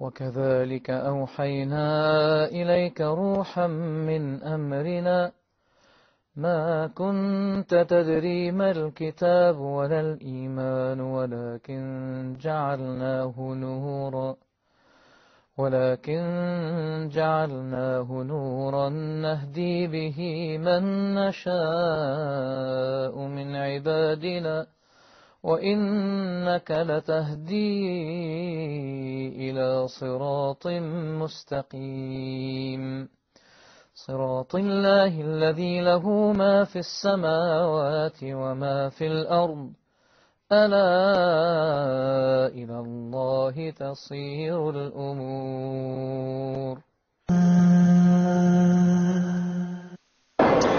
وكذلك أوحينا إليك روحا من أمرنا ما كنت تدري ما الكتاب ولا الإيمان ولكن جعلناه نورا نهدي به من نشاء من عبادنا وإنك لتهدي إلى صراط مستقيم صراط الله الذي له ما في السماوات وما في الأرض ألا إلى الله تصير الأمور.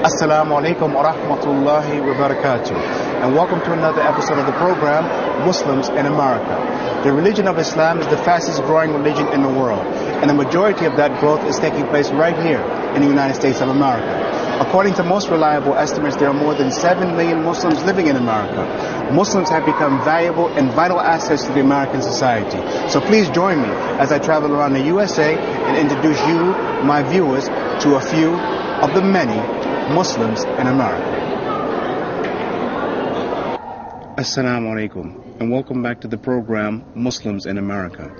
Assalamu alaikum wa rahmatullahi wa barakatuh, and welcome to another episode of the program Muslims in America. The religion of Islam is the fastest growing religion in the world, and the majority of that growth is taking place right here in the United States of America. According to most reliable estimates, there are more than 7 million Muslims living in America. Muslims have become valuable and vital assets to the American society. So please join me as I travel around the USA and introduce you, my viewers, to a few of the many Muslims in America. Assalamu alaikum, and welcome back to the program Muslims in America.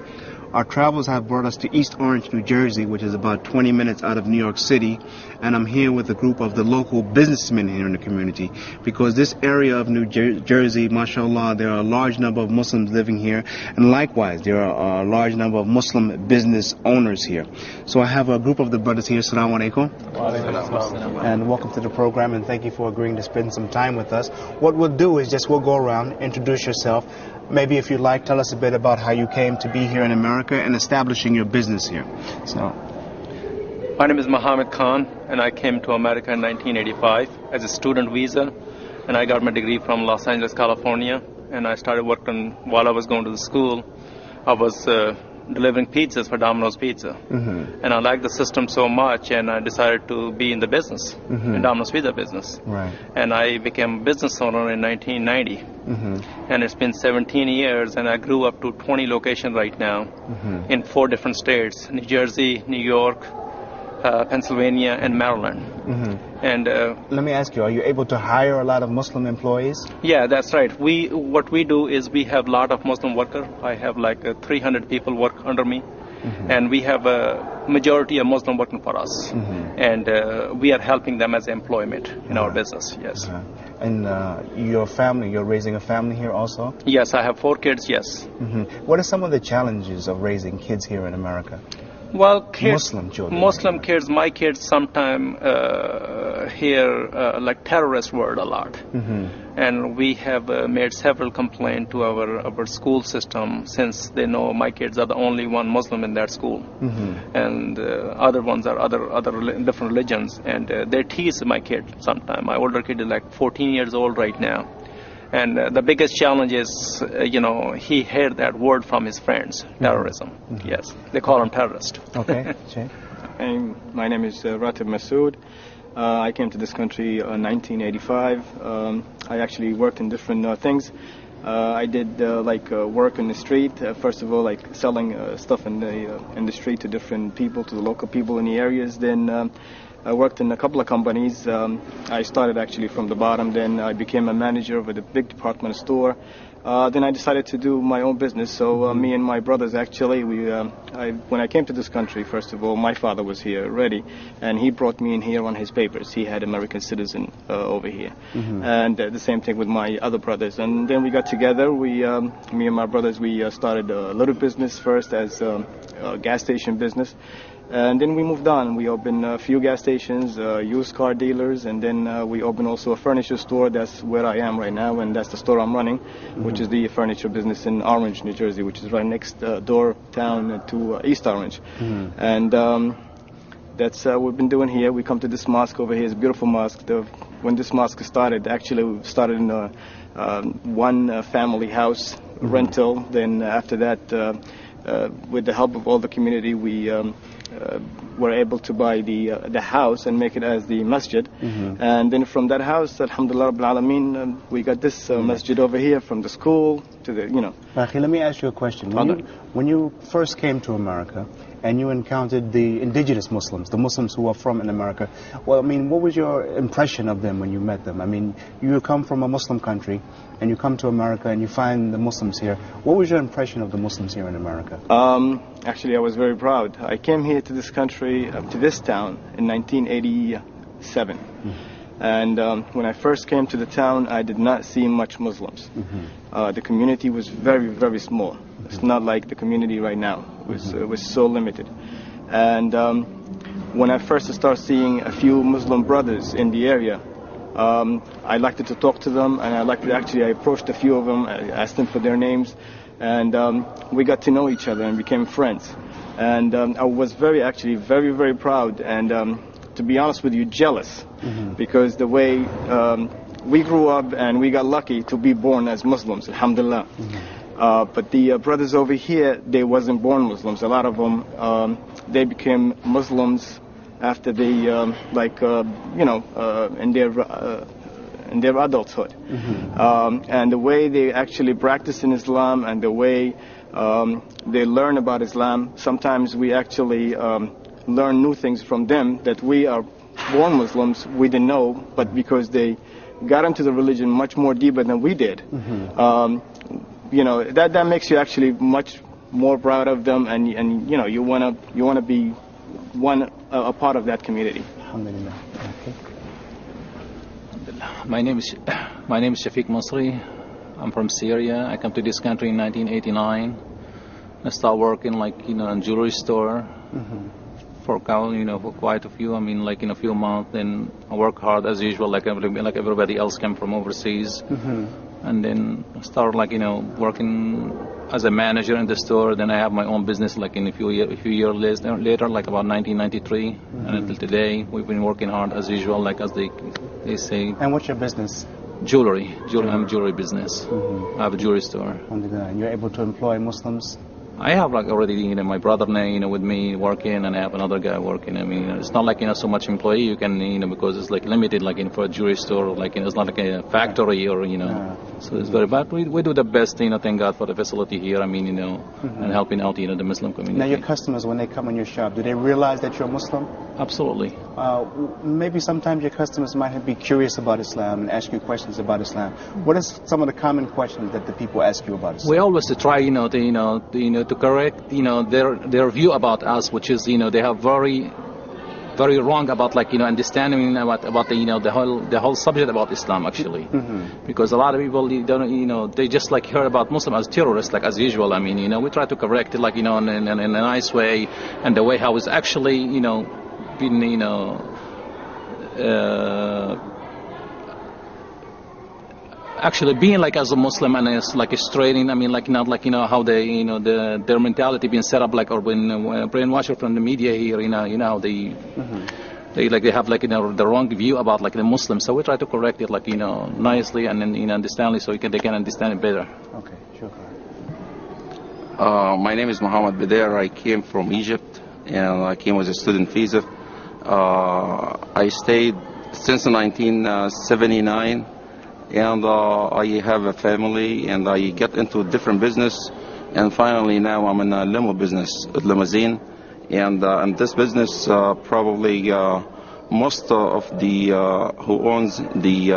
Our travels have brought us to East Orange, New Jersey, which is about 20 minutes out of New York City, and I'm here with a group of the local businessmen here in the community, because this area of New Jersey, mashallah, there are a large number of Muslims living here, and likewise there are a large number of Muslim business owners here. So I have a group of the brothers here. Assalamu alaikum. Wa alaikum assalam. And welcome to the program, and thank you for agreeing to spend some time with us. What we'll do is just we'll go around, introduce yourself. Maybe if you'd like, tell us a bit about how you came to be here in America and establishing your business here. So, my name is Mohammed Khan, and I came to America in 1985 as a student visa, and I got my degree from Los Angeles, California, and I started working while I was going to the school. I was delivering pizzas for Domino's Pizza, and I liked the system so much, and I decided to be in the business, in Domino's Pizza business. Right. And I became a business owner in 1990, and it's been 17 years, and I grew up to 20 locations right now, in 4 different states: New Jersey, New York, Pennsylvania, and Maryland. And let me ask you, are you able to hire a lot of Muslim employees? Yeah, that's right. What we do is we have a lot of Muslim workers. I have like 300 people work under me, and we have a majority of Muslim working for us, and we are helping them as employment in our business. Yes. And your family, you're raising a family here also? Yes, I have 4 kids. Yes. What are some of the challenges of raising kids here in America? Well, kids, Muslim kids, my kids sometime hear like terrorist word a lot, and we have made several complaints to our school system, since they know my kids are the only one Muslim in their school, and other ones are different religions, and they tease my kid sometime. My older kid is like 14 years old right now, and the biggest challenge is, you know, he heard that word from his friends, terrorism. Yes, they call him terrorist. Okay. My name is Ratib Masood. I came to this country in 1985. I actually worked in different things. I did work in the street, first of all, like selling stuff in the street to different people, to the local people in the areas. Then I worked in a couple of companies. I started actually from the bottom, then I became a manager of a big department store. Then I decided to do my own business, so me and my brothers actually, when I came to this country, first of all, my father was here already, and he brought me in here on his papers. He had American citizen over here, and the same thing with my other brothers. And then we got together, me and my brothers, we started a little business first as a gas station business. And then we moved on. We opened a few gas stations, used car dealers, and then we opened also a furniture store. That's where I am right now, and that's the store I'm running, which is the furniture business in Orange, New Jersey, which is right next door town to East Orange. And that's what we've been doing here. We come to this mosque over here. It's a beautiful mosque. When this mosque started, actually we started in one family house rental. Then after that, with the help of all the community, we were able to buy the house and make it as the masjid. And then from that house, alhamdulillah Rabbil Alameen, we got this masjid over here, from the school to the, you know. Akhi, let me ask you a question. When you first came to America and you encountered the indigenous Muslims, the Muslims who are from in America, well, I mean, what was your impression of them when you met them? I mean, you come from a Muslim country and you come to America and you find the Muslims here. What was your impression of the Muslims here in America? Actually, I was very proud. I came here to this country, to this town, in 1987. And when I first came to the town, I did not see much Muslims. The community was very, very small. It's not like the community right now. It was so limited. And when I first started seeing a few Muslim brothers in the area, I liked to talk to them, and I approached a few of them, I asked them for their names, and we got to know each other and became friends. And I was very, very proud, and to be honest with you, jealous, because the way we grew up and we got lucky to be born as Muslims, alhamdulillah. But the brothers over here, they wasn't born Muslims. A lot of them, they became Muslims after they, in their adulthood. And the way they actually practice in Islam and the way they learn about Islam, sometimes we actually learn new things from them that we are born Muslims, we didn't know, but because they got into the religion much more deeper than we did. You know, that makes you actually much more proud of them, and you know, you wanna be a part of that community. Alhamdulillah. Okay. My name is Shafiq Masri. I'm from Syria. I came to this country in 1989. I started working in a jewelry store for quite a few. I mean, in a few months, and I work hard as usual, like everybody else came from overseas. And then I started working as a manager in the store. Then I have my own business a few years later, like about 1993, and until today we've been working hard as usual, as they say. And what's your business? Jewelry. I'm a jewelry business. I have a jewelry store. And you're able to employ Muslims? I have already my brother now with me working, and I have another guy working. I mean, it's not so much employee you can because it's limited for a jewelry store, it's not a factory or so it's very bad. We do the best thank God for the facility here. I mean and helping out the Muslim community. Now your customers, when they come in your shop, do they realize that you're Muslim? Absolutely. Maybe sometimes your customers might be curious about Islam and ask you questions about Islam. What is some of the common questions that the people ask you about Islam? We always try, to correct, their view about us, which is, they have very, very wrong about understanding about the whole subject about Islam actually, because a lot of people they just heard about Muslims as terrorists as usual. I mean, we try to correct it in a nice way, and the way how it's actually been actually being as a Muslim, and it's a straining, I mean not how they their mentality being set up or when brainwashed from the media here, they they have the wrong view about the Muslims. So we try to correct it nicely and understandably, so they can understand it better. Okay, sure. My name is Mohammed Bidair. I came from Egypt, and I came as a student visa. I stayed since 1979, and I have a family, and I get into a different business, and finally now I'm in a limo business, limousine, and in this business probably most of the who owns the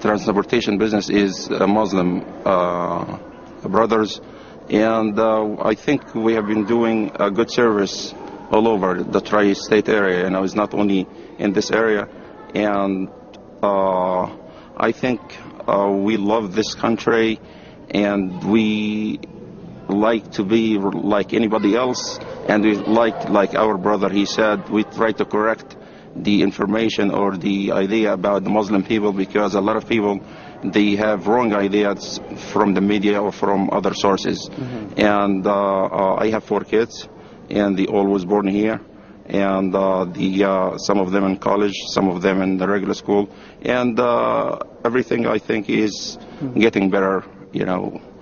transportation business is Muslim brothers, and I think we have been doing a good service all over the tri-state area, and I was not only in this area, and I think we love this country, and we like to be like anybody else, and we like our brother, he said, we try to correct the information or the idea about the Muslim people, because a lot of people, they have wrong ideas from the media or from other sources. And I have 4 kids, and they all was born here. And some of them in college, some of them in the regular school, and everything I think is getting better,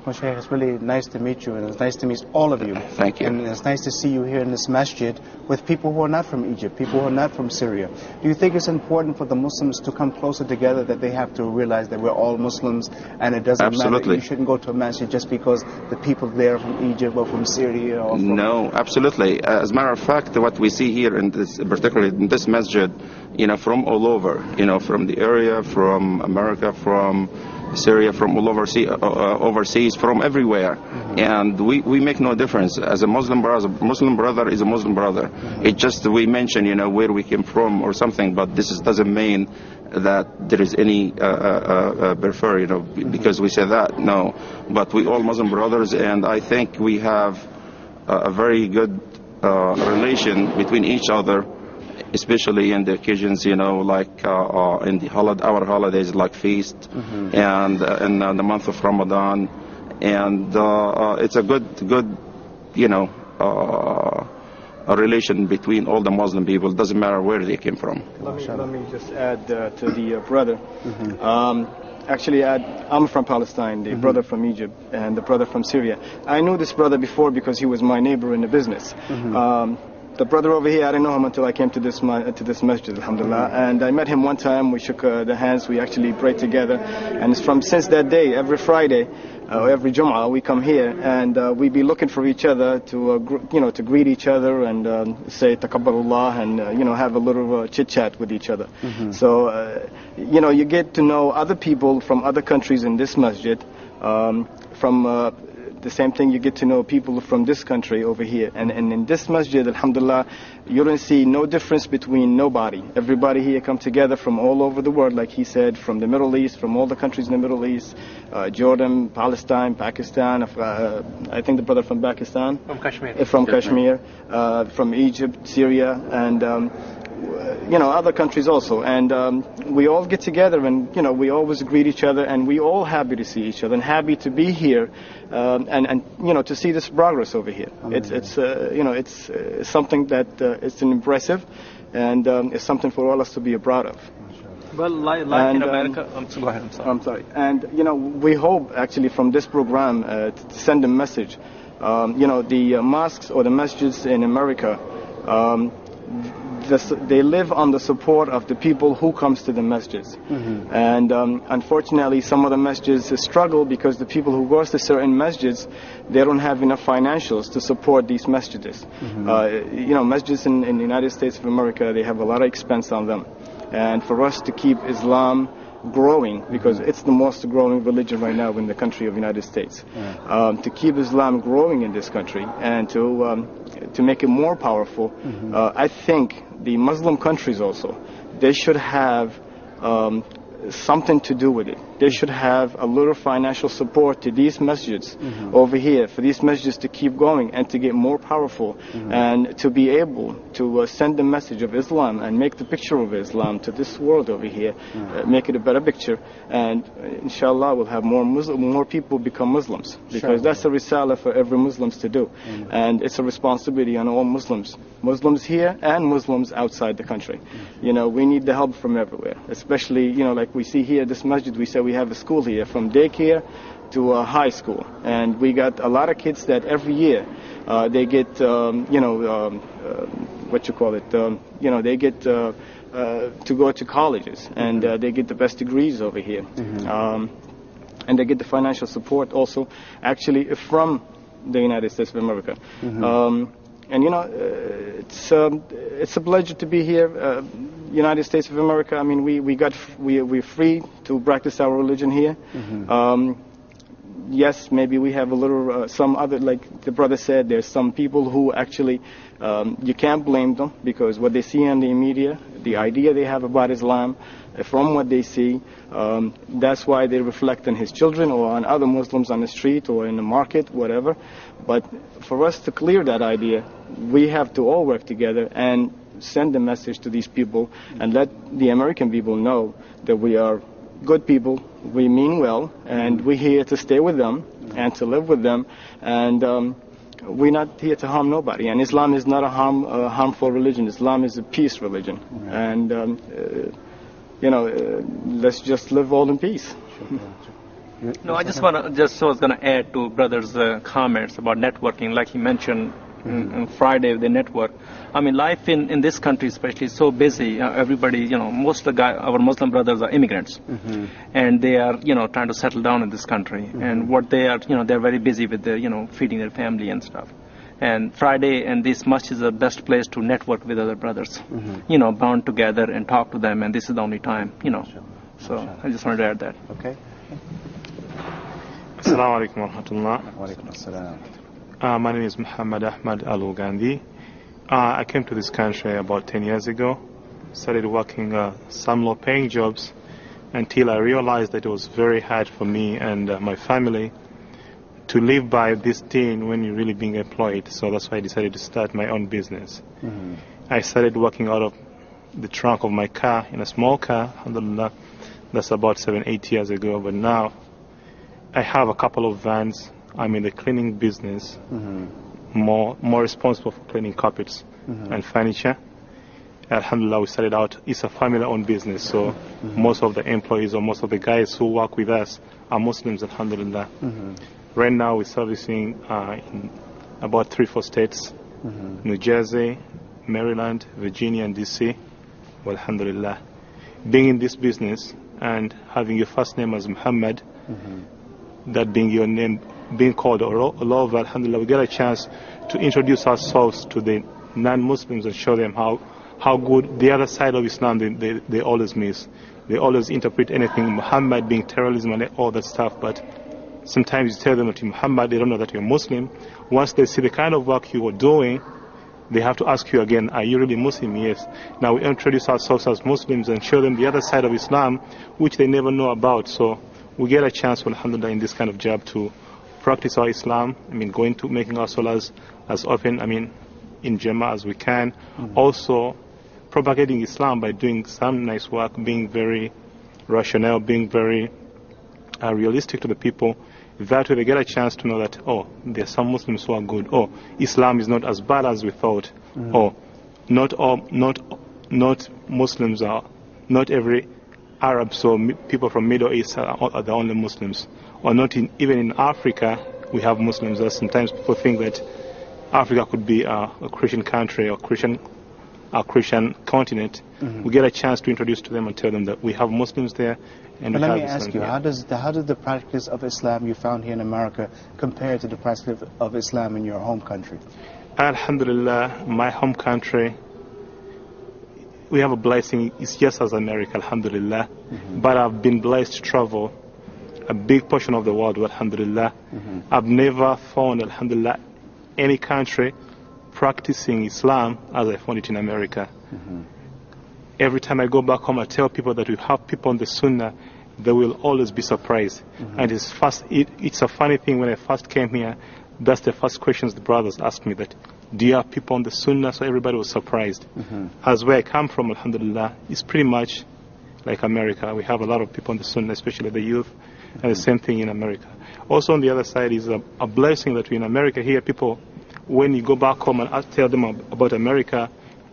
Moshe, it's really nice to meet you, and it's nice to meet all of you. Thank you. And it's nice to see you here in this masjid with people who are not from Egypt, people who are not from Syria. Do you think it's important for the Muslims to come closer together, that they have to realize that we're all Muslims and it doesn't matter? You shouldn't go to a masjid just because the people there are from Egypt or from Syria or from... No, absolutely. As a matter of fact, what we see here, in this, particularly in this masjid, you know, from all over, you know, from the area, from America, from Syria, from all overseas, from everywhere. Mm-hmm. And we make no difference. As a Muslim brother, is a Muslim brother. Mm-hmm. It just, we mention, you know, where we came from or something, but this is, doesn't mean that there is any prefer, you know, because we say that, no. But we all Muslim brothers, and I think we have a very good relation between each other, especially in the occasions, you know, like in the our holidays, like feast, and in the month of Ramadan, and it's a good, you know, a relation between all the Muslim people. It doesn't matter where they came from. Let me just add to the brother. Actually, I'm from Palestine, the brother from Egypt, and the brother from Syria. I knew this brother before because he was my neighbor in the business. The brother over here, I didn't know him until I came to this masjid, alhamdulillah. And I met him one time, we shook the hands, we actually prayed together. And it's from since that day, every Friday, every Jum'ah, we come here and we be looking for each other to, you know, to greet each other and say Taqabbalallah and, you know, have a little chit-chat with each other. So, you know, you get to know other people from other countries in this masjid, from... the same thing, you get to know people from this country over here. And in this masjid, alhamdulillah, you don't see no difference between nobody. Everybody here come together from all over the world, like he said, from the Middle East, from all the countries in the Middle East, Jordan, Palestine, Pakistan, I think the brother from Pakistan. From Kashmir. From Kashmir, from Egypt, Syria, and... you know, other countries also, and we all get together, and you know, we always greet each other, and we all happy to see each other and happy to be here, and you know, to see this progress over here. It's you know, it's something that it's an impressive, and it's something for all us to be proud of. Well, like in America, I'm sorry, and you know, we hope actually from this program to send a message. You know, the mosques or the masjids in America. They live on the support of the people who comes to the masjids, and unfortunately some of the masjids struggle because the people who goes to certain masjids, they don't have enough financials to support these masjids. You know, masjids in the United States of America, they have a lot of expense on them, and for us to keep Islam growing, because it's the most growing religion right now in the country of United States, to keep Islam growing in this country and to make it more powerful, I think the Muslim countries also, they should have something to do with it. They should have a little financial support to these masjids over here, for these masjids to keep going and to get more powerful, and to be able to send the message of Islam and make the picture of Islam to this world over here, make it a better picture, and inshallah we'll have more people become Muslims, because that's a risala for every Muslims to do, and it's a responsibility on all Muslims, Muslims here and Muslims outside the country. You know, we need the help from everywhere, especially, you know, like we see here, this masjid, we say we have a school here, from daycare to high school, and we got a lot of kids that every year they get, you know, what you call it, you know, they get to go to colleges, and they get the best degrees over here, and they get the financial support also, actually, from the United States of America. And you know, it's a pleasure to be here, United States of America. I mean, we're free to practice our religion here. Yes, maybe we have a little some other, like the brother said, there's some people who actually you can't blame them, because what they see on the media, the idea they have about Islam, from what they see, that's why they reflect on his children or on other Muslims on the street or in the market, whatever. But for us to clear that idea, we have to all work together and send the message to these people and let the American people know that we are good people, we mean well, and we're here to stay with them and to live with them, and we're not here to harm nobody. And Islam is not a harmful religion. Islam is a peace religion, and you know, let's just live all in peace. No, I just want to, so I was going to add to brother's comments about networking, like he mentioned on Friday, they network. I mean, life in this country especially is so busy. Everybody, you know, most of the our Muslim brothers are immigrants, and they are, you know, trying to settle down in this country. And what they are, you know, they're very busy with their, you know, feeding their family and stuff. And Friday and this mosque is the best place to network with other brothers, you know, bound together and talk to them. And this is the only time, you know. So I just wanted to add that. Okay. Assalamu alaikum wa rahmatullah. Wa alaikum assalam. My name is Muhammad Ahmad Al Gandhi. I came to this country about 10 years ago, started working some low-paying jobs until I realized that it was very hard for me and my family to live by this thing when you're really being employed. So that's why I decided to start my own business. I started working out of the trunk of my car, in a small car, alhamdulillah. That's about 7-8 years ago, but now I have a couple of vans. I'm in the cleaning business, more responsible for cleaning carpets and furniture. Alhamdulillah, we started out, it's a family-owned business, so most of the employees or most of the guys who work with us are Muslims, alhamdulillah. Right now we're servicing in about 3-4 states, New Jersey, Maryland, Virginia, and D.C., alhamdulillah. Being in this business and having your first name as Muhammad, that being your name, being called Allah, alhamdulillah, we get a chance to introduce ourselves to the non-Muslims and show them how good the other side of Islam they always miss. They always interpret anything, Muhammad being terrorism and all that stuff, but sometimes you tell them that you're Muhammad, they don't know that you're Muslim. Once they see the kind of work you are doing, they have to ask you again, are you really Muslim? Yes. Now we introduce ourselves as Muslims and show them the other side of Islam, which they never know about. So we get a chance, alhamdulillah, in this kind of job to practice our Islam. I mean, going to making our salahs as often, I mean, in Jama as we can. Also, propagating Islam by doing some nice work, being very rational, being very realistic to the people. That way they get a chance to know that, oh, there are some Muslims who are good. Oh, Islam is not as bad as we thought. Oh, not Muslims are, not every Arab, so people from Middle East are the only Muslims. Or not in, even in Africa, we have Muslims. Sometimes people think that Africa could be a Christian country or a Christian continent. We get a chance to introduce to them and tell them that we have Muslims there. And let me ask you, how does the practice of Islam you found here in America compare to the practice of Islam in your home country? Alhamdulillah, my home country, we have a blessing. It's just as America, alhamdulillah. But I've been blessed to travel a big portion of the world, alhamdulillah. I've never found, alhamdulillah, any country practicing Islam as I found it in America. Every time I go back home, I tell people that we have people on the Sunnah, they will always be surprised. And it's a funny thing, when I first came here, that's the first questions the brothers asked me, that do you have people on the Sunnah? So everybody was surprised. As where I come from, alhamdulillah, it's pretty much like America. We have a lot of people on the Sunnah, especially the youth, and the same thing in America. Also on the other side is a blessing that we in America here, people, when you go back home and tell them about America,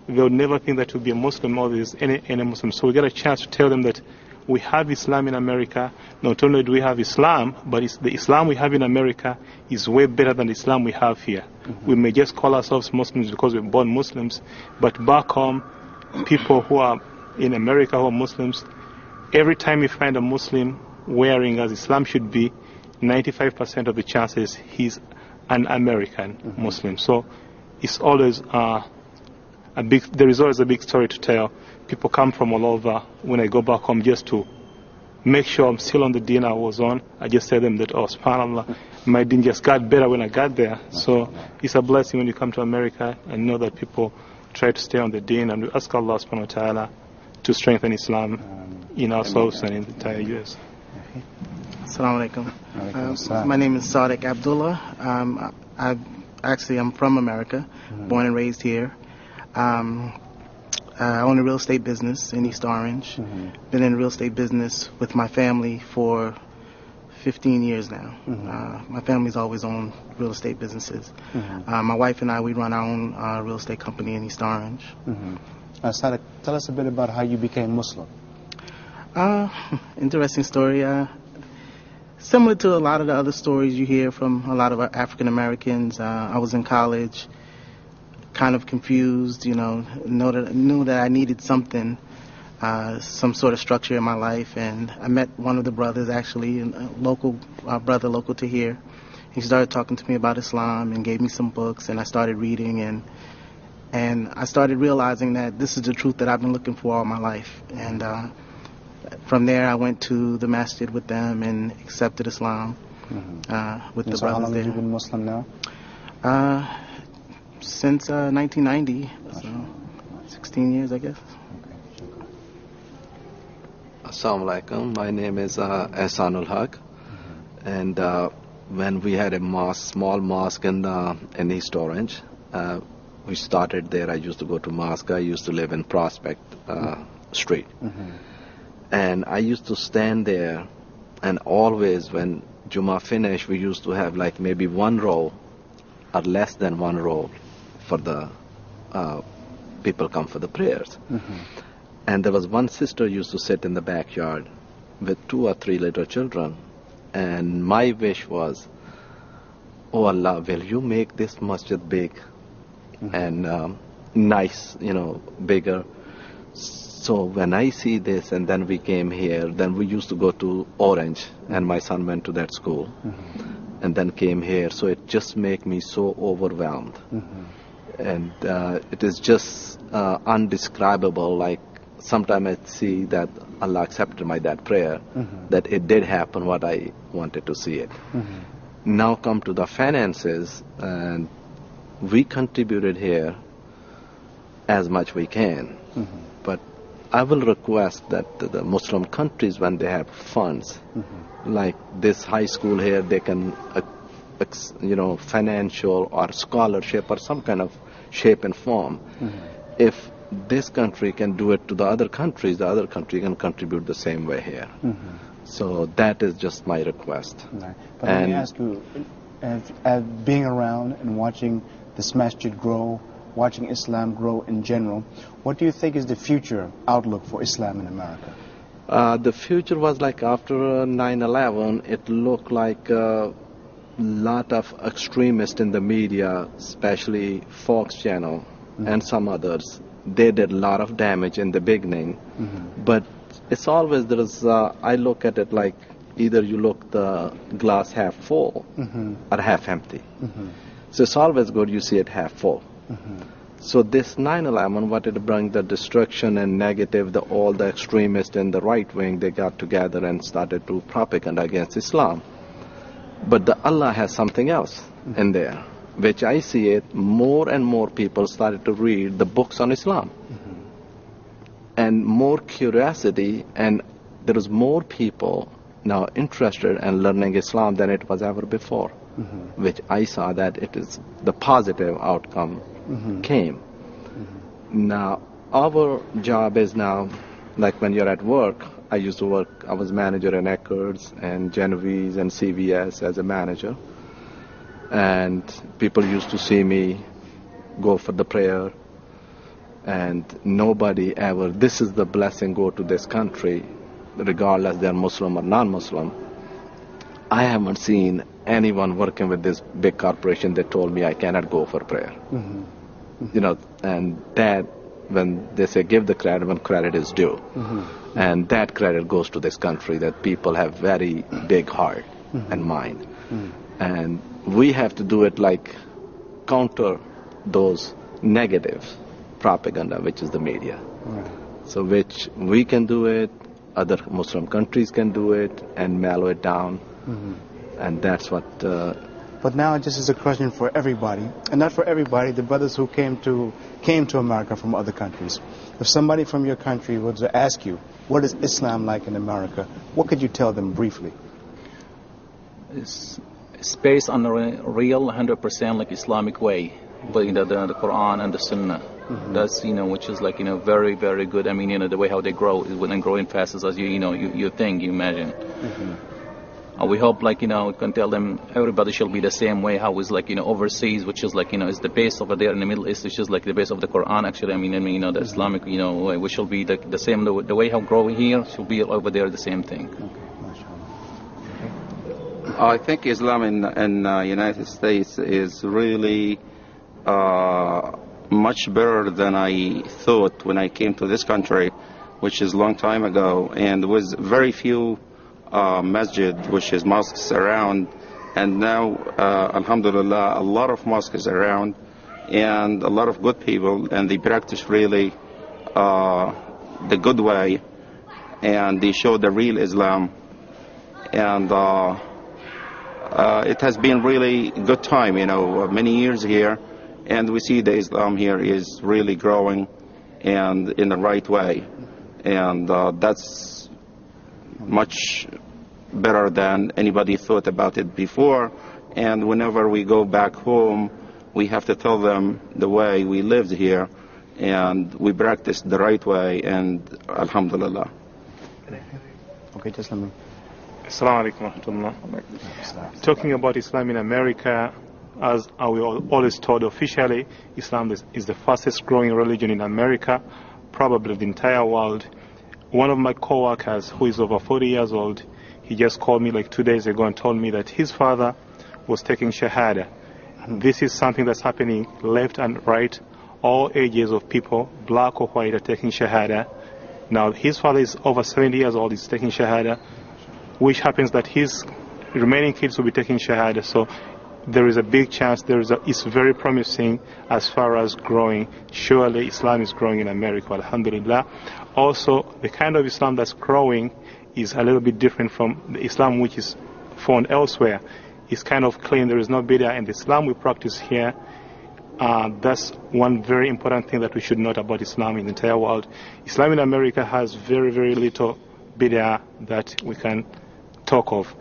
they'll never think that you'll be a Muslim or there's any Muslim. So we get a chance to tell them that we have Islam in America. Not only do we have Islam, but it's the Islam we have in America is way better than the Islam we have here. We may just call ourselves Muslims because we're born Muslims, but back home, people who are in America who are Muslims, every time you find a Muslim wearing as Islam should be, 95% of the chances he's an American Muslim. So it's always there is always a big story to tell. People come from all over. When I go back home, just to make sure I'm still on the deen I was on, I just tell them that, oh, subhanAllah, my deen just got better when I got there. So it's a blessing when you come to America and know that people try to stay on the deen, and we ask Allah subhanahu wa ta'ala to strengthen Islam in ourselves and in the entire U.S. Assalamu alaikum. My name is Sadiq Abdullah. I'm from America, born and raised here. I own a real estate business in East Orange. Been in the real estate business with my family for 15 years now. My family's always owned real estate businesses. My wife and I, we run our own real estate company in East Orange. Sadiq, tell us a bit about how you became Muslim. Interesting story. similar to a lot of the other stories you hear from a lot of our African Americans. I was in college, kind of confused, you know, knew that I needed something, some sort of structure in my life. And I met one of the brothers, actually, a local brother local to here. He started talking to me about Islam and gave me some books, and I started reading, and I started realizing that this is the truth that I've been looking for all my life. And from there, I went to the masjid with them and accepted Islam with the brothers there. So how long have you been Muslim now? Since 1990, so 16 years, I guess. Okay. Assalamu alaikum. My name is Ahsan ul-Haq, and when we had a mosque, small mosque in East Orange, we started there. I used to go to mosque. I used to live in Prospect Street. And I used to stand there, and always when Jummah finished, we used to have like maybe one row or less than one row for the people come for the prayers. And there was one sister used to sit in the backyard with two or three little children, and my wish was, oh Allah, will you make this masjid big and nice, you know, bigger. So when I see this, and then we came here, then we used to go to Orange, and my son went to that school, and then came here. So it just made me so overwhelmed. And it is just indescribable. Like sometimes I see that Allah accepted my that prayer, that it did happen what I wanted to see it. Now come to the finances, and we contributed here as much we can. But I will request that the Muslim countries, when they have funds, like this high school here, they can, you know, financial or scholarship or some kind of shape and form. If this country can do it to the other countries, the other country can contribute the same way here. So that is just my request. Right. But let me ask you, as being around and watching this masjid grow, watching Islam grow in general, what do you think is the future outlook for Islam in America? The future was like after 9/11, it looked like a lot of extremists in the media, especially Fox channel and some others. They did a lot of damage in the beginning, but it's always there is, I look at it like either you look the glass half full or half empty. So it's always good you see it half full. So this 9/11, what it brought, the destruction and negative, all the extremists in the right wing, they got together and started to propaganda against Islam. But the Allah has something else in there, which I see it, more and more people started to read the books on Islam. And more curiosity, and there is more people now interested in learning Islam than it was ever before, which I saw that it is the positive outcome came. Now, our job is now, like when you're at work, I used to work, I was manager in Eckerd's and Genovese and CVS as a manager. And people used to see me go for the prayer. And nobody ever, this is the blessing, go to this country, regardless they're Muslim or non-Muslim. I haven't seen anyone working with this big corporation that told me I cannot go for prayer. You know, and that, when they say give the credit when credit is due, and that credit goes to this country, that people have very big heart and mind. And we have to do it like counter those negative propaganda, which is the media. So which we can do it, other Muslim countries can do it, and mellow it down. And that's what... But now it just is a question for everybody, and not for everybody, the brothers who came to America from other countries. If somebody from your country were to ask you, what is Islam like in America, what could you tell them briefly? It's based on the real 100% like Islamic way, but you know, the Quran and the Sunnah. That's, you know, which is like, you know, very, very good. I mean, you know, the way how they grow is when growing fast as you know, you think, you imagine. We hope, like, you know, we can tell them everybody shall be the same way how it's like, you know, overseas, which is like, you know, is the base over there in the Middle East, which is like the base of the Quran, actually. I mean, you know, the Islamic, you know, way, we shall be the same, the way how growing here should be over there, the same thing. I think Islam in United States is really much better than I thought when I came to this country, which is a long time ago, and with very few masjid, which is mosques around, and now, alhamdulillah, a lot of mosques around, and a lot of good people, and they practice really the good way, and they show the real Islam, and it has been really good time, you know, many years here, and we see the Islam here is really growing and in the right way, and that's much better than anybody thought about it before. And whenever we go back home, we have to tell them the way we lived here and we practiced the right way, and alhamdulillah. Okay, just let me. Assalamu alaikum wa rahmatullah. Talking about Islam in America, as we are always told officially, Islam is the fastest growing religion in America, probably the entire world. One of my co-workers, who is over 40 years old, he just called me like 2 days ago and told me that his father was taking shahada. This is something that's happening left and right. All ages of people, black or white, are taking shahada. Now his father is over 70 years old, he's taking shahada, which happens that his remaining kids will be taking shahada. So there is a big chance, it's very promising as far as growing. Surely Islam is growing in America, alhamdulillah. Also, the kind of Islam that's growing is a little bit different from the Islam which is found elsewhere. It's kind of clean, there is no bid'ah, and the Islam we practice here, that's one very important thing that we should note about Islam in the entire world. Islam in America has very, very little bid'ah that we can talk of.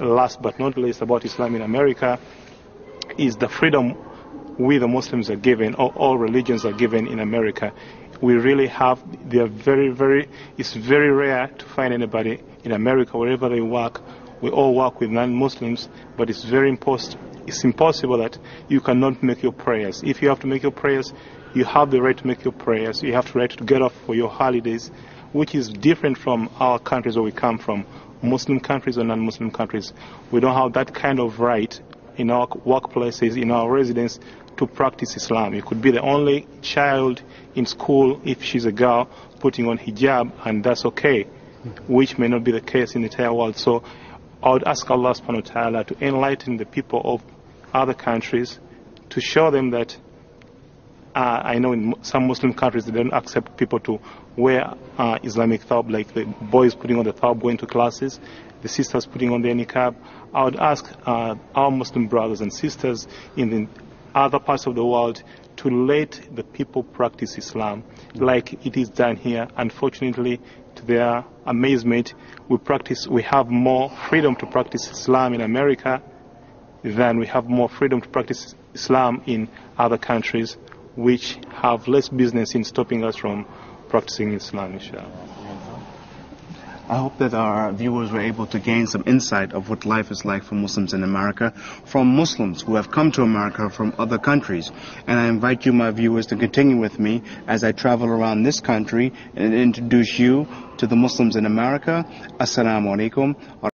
Last but not least about Islam in America is the freedom we the Muslims are given, or all religions are given in America. We really have, they are very, very, it's very rare to find anybody in America, wherever they work, we all work with non-Muslims, but it's very impossible that you cannot make your prayers. If you have to make your prayers, you have the right to make your prayers, you have the right to get off for your holidays, which is different from our countries where we come from, Muslim countries or non-Muslim countries. We don't have that kind of right in our workplaces, in our residence, to practice Islam. You could be the only child in school, if she's a girl, putting on hijab, and that's okay, which may not be the case in the entire world. So I would ask Allah subhanahu wa ta'ala to enlighten the people of other countries, to show them that I know in some Muslim countries they don't accept people to wear Islamic thawb, like the boys putting on the thawb going to classes, the sisters putting on their niqab. I would ask our Muslim brothers and sisters in the other parts of the world to let the people practice Islam like it is done here. Unfortunately, to their amazement, we have more freedom to practice Islam in America than we have more freedom to practice Islam in other countries, which have less business in stopping us from practicing Islam, inshallah. I hope that our viewers were able to gain some insight of what life is like for Muslims in America, from Muslims who have come to America from other countries. And I invite you, my viewers, to continue with me as I travel around this country and introduce you to the Muslims in America. Assalamu alaikum.